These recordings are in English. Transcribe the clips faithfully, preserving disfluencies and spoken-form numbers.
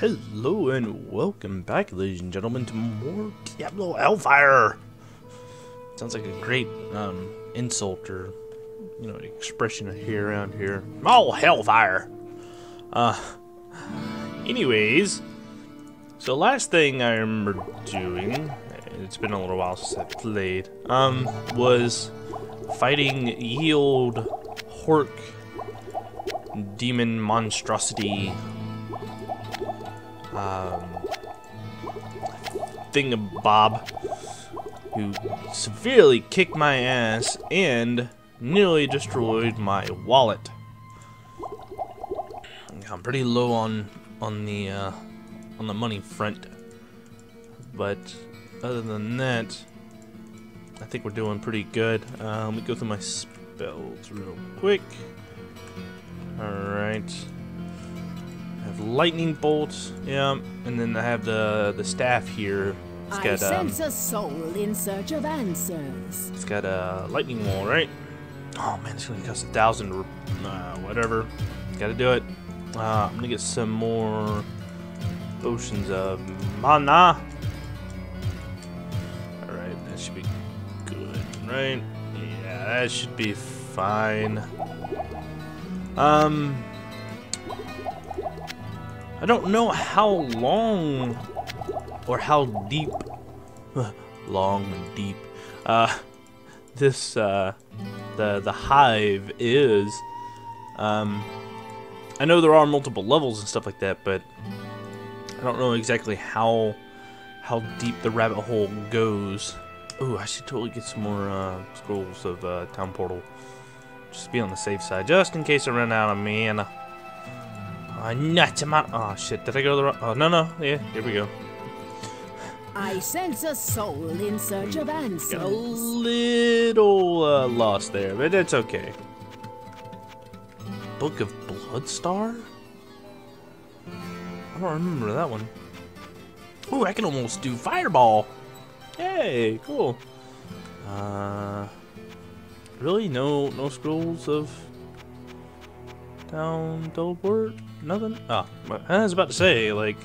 Hello and welcome back, ladies and gentlemen, to more Diablo Hellfire! Sounds like a great um, insult or, you know, expression I hear around here. Oh, Hellfire! Uh, anyways, so last thing I remember doing, it's been a little while since I played, um, was fighting ye olde Hork demon monstrosity. Um, Thingamabob, who severely kicked my ass and nearly destroyed my wallet. I'm pretty low on on the uh, on the money front, but other than that, I think we're doing pretty good. Uh, let me go through my spells real quick. All right. I have lightning bolts, yeah, and then I have the the staff here. It's got, I sense um, a soul in search of answers. It's got a lightning wall, right? Oh man, it's gonna cost a thousand, uh, whatever. Gotta do it. Uh, I'm gonna get some more potions of mana. All right, that should be good, right? Yeah, that should be fine. Um. I don't know how long or how deep, long and deep, uh, this, uh, the, the hive is. Um, I know there are multiple levels and stuff like that, but I don't know exactly how, how deep the rabbit hole goes. Ooh, I should totally get some more, uh, scrolls of, uh, Town Portal. Just be on the safe side, just in case I run out of mana. Uh, nuts, I'm out. Oh shit, did I go the wrong? Oh, no, no. Yeah, here we go. I sense a soul in search of answers. Got a little uh, lost there, but that's okay. Book of Bloodstar? I don't remember that one. Ooh, I can almost do Fireball. Hey, cool. Uh, really? No, no scrolls of Down, teleport, nothing? Oh, I was about to say, like,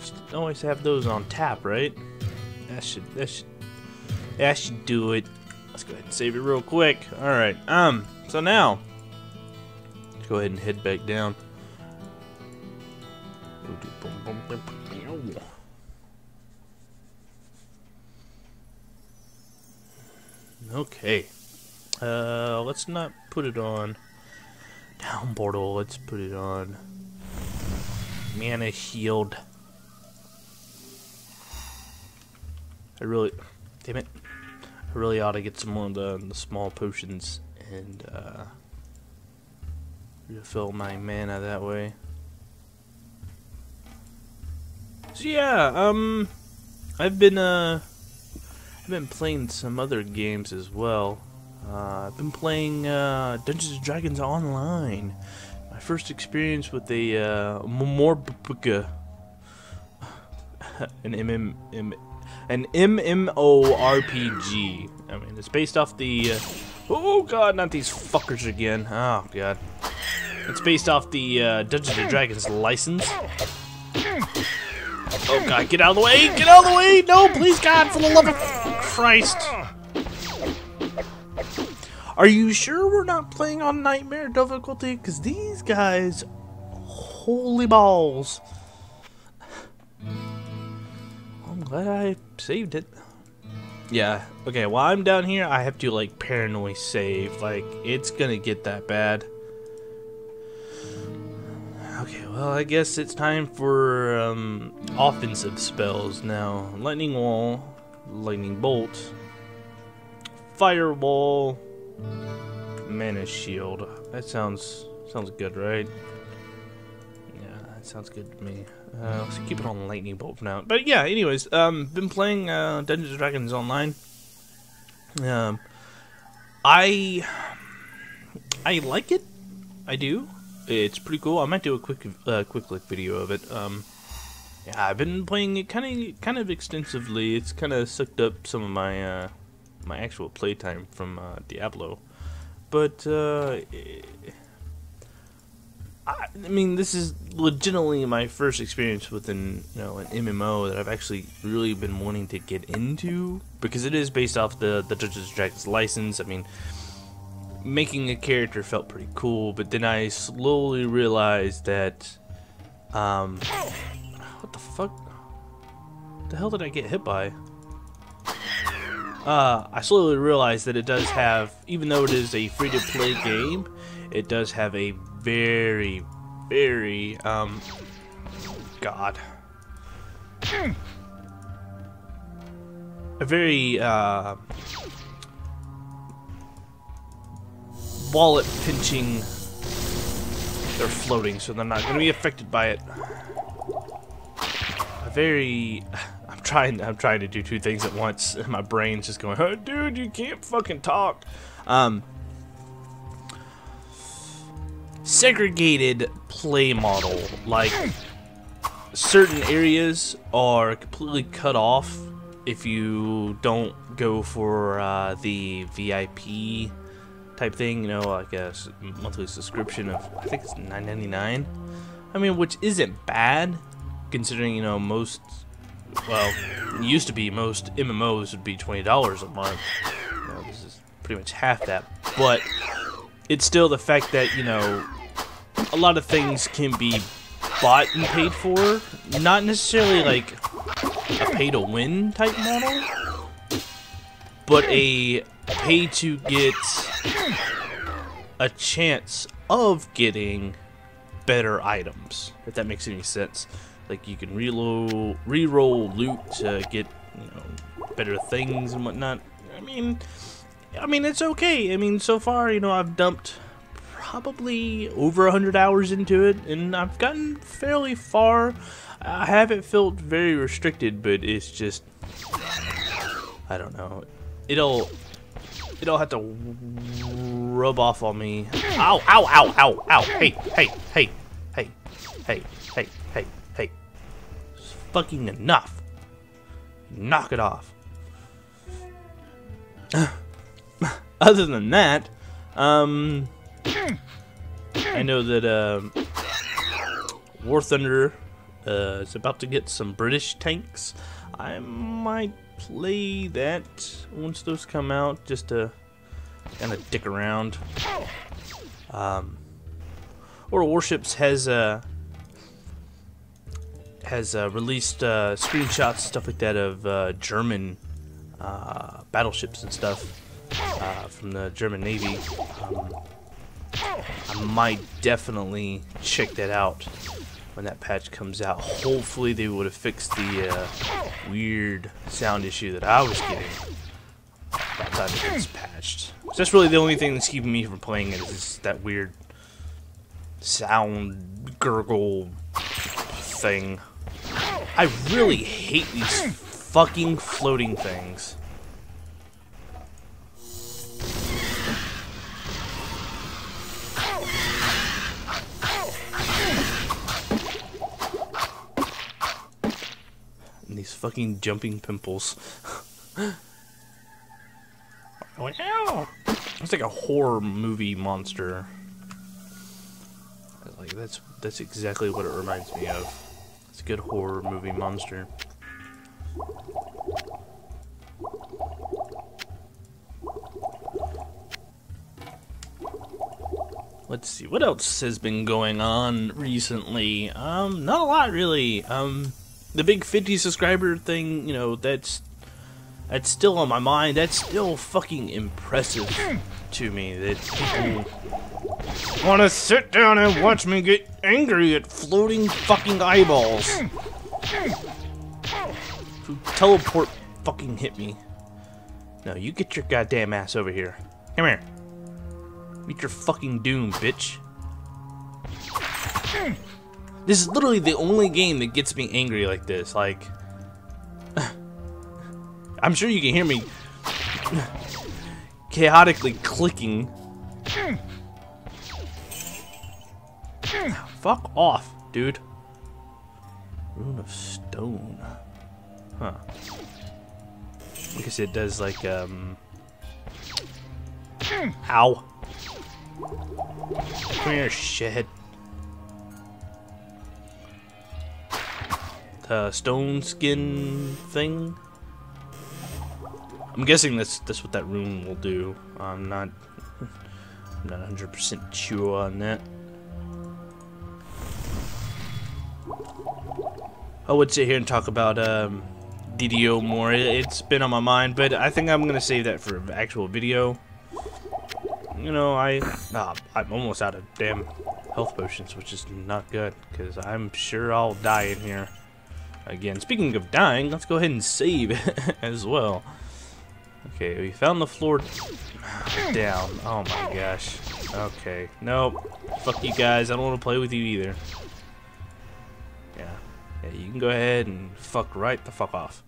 just always have those on tap, right? That should, that should, that should do it. Let's go ahead and save it real quick. Alright, um, so now, let's go ahead and head back down. Okay, uh, let's not put it on Town Portal, let's put it on Mana Shield. I really, damn it, I really ought to get some more of the, the small potions and uh, refill my mana that way. So yeah, um, I've been uh, I've been playing some other games as well. Uh, I've been playing uh, Dungeons and Dragons Online. My first experience with a uh, MMORPG, an M M M, an MMORPG. I mean, it's based off the. Uh, oh God, not these fuckers again! Oh God, it's based off the uh, Dungeons and Dragons license. Oh God, get out of the way! Get out of the way! No, please, God, for the love of Christ! Are you sure we're not playing on Nightmare difficulty? Because these guys, holy balls. I'm glad I saved it. Yeah, okay, while I'm down here, I have to, like, paranoid save. Like, it's gonna get that bad. Okay, well, I guess it's time for um, offensive spells now. Lightning Wall, Lightning Bolt, Firewall, Mana Shield. That sounds sounds good, right? Yeah, that sounds good to me. Uh, let's keep it on Lightning Bolt for now. But yeah, anyways, um, been playing uh, Dungeons and Dragons Online. Um, I I like it. I do. It's pretty cool. I might do a quick uh, quick look video of it. Um, yeah, I've been playing it kind of kind of extensively. It's kind of sucked up some of my. Uh, my actual playtime from uh, Diablo, but uh, I, I mean, this is legitimately my first experience with an, you know, an M M O that I've actually really been wanting to get into, because it is based off the the Dungeons and Dragons license. I mean, making a character felt pretty cool, but then I slowly realized that, um, what the fuck? What the hell did I get hit by? Uh, I slowly realized that it does have, even though it is a free-to-play game, it does have a very, very, um, God. A very, uh, wallet-pinching, they're floating, so they're not going to be affected by it. A very... Trying, I'm trying to do two things at once, and my brain's just going, oh, dude, you can't fucking talk. Um, segregated play model. Like, certain areas are completely cut off if you don't go for uh, the V I P type thing, you know, like a monthly subscription of, I think it's nine ninety-nine. I mean, which isn't bad, considering, you know, most... Well, it used to be most M M Os would be twenty dollars a month. You know, this is pretty much half that. But it's still the fact that, you know, a lot of things can be bought and paid for. Not necessarily like a pay-to-win type model, but a pay-to-get a chance of getting better items, if that makes any sense. Like, you can reload, reroll loot to get, you know, better things and whatnot. I mean, I mean, it's okay. I mean, so far, you know, I've dumped probably over one hundred hours into it, and I've gotten fairly far. I haven't felt very restricted, but it's just, I don't know. It'll, it'll have to rub off on me. Ow, ow, ow, ow, ow. Hey, hey, hey, hey, hey, hey, hey. Fucking enough. Knock it off. Other than that, um, I know that um, War Thunder uh, is about to get some British tanks. I might play that once those come out, just to kind of dick around. Um, or Warships has a. Uh, has uh, released uh, screenshots, stuff like that, of uh, German uh, battleships and stuff uh, from the German Navy. Um, I might definitely check that out when that patch comes out. Hopefully they would have fixed the uh, weird sound issue that I was getting by the time it gets patched. So that's really the only thing that's keeping me from playing it, is that weird sound gurgle thing. I really hate these fucking floating things. And these fucking jumping pimples. It's like a horror movie monster. Like, that's that's exactly what it reminds me of. It's a good horror movie monster. Let's see, what else has been going on recently? Um, not a lot, really. Um, the big fifty subscriber thing, you know, that's, that's still on my mind. That's still fucking impressive to me, that people want to sit down and watch me get angry at floating fucking eyeballs who teleport fucking hit me. No, you get your goddamn ass over here. Come here. Meet your fucking doom, bitch. This is literally the only game that gets me angry like this. Like, I'm sure you can hear me chaotically clicking. Fuck off, dude. Rune of Stone. Huh. I guess it does, like, um... ow. Come here, shithead. uh, stone skin thing. I'm guessing that's that's what that rune will do. I'm not I'm not one hundred percent sure on that. I would sit here and talk about um, D D O more. It's been on my mind, but I think I'm gonna save that for an actual video. You know, I ah, I'm almost out of damn health potions, which is not good because I'm sure I'll die in here again. Speaking of dying, let's go ahead and save as well. Okay, we found the floor down. Oh my gosh. Okay, nope. Fuck you guys. I don't want to play with you either. Yeah, you can go ahead and fuck right the fuck off.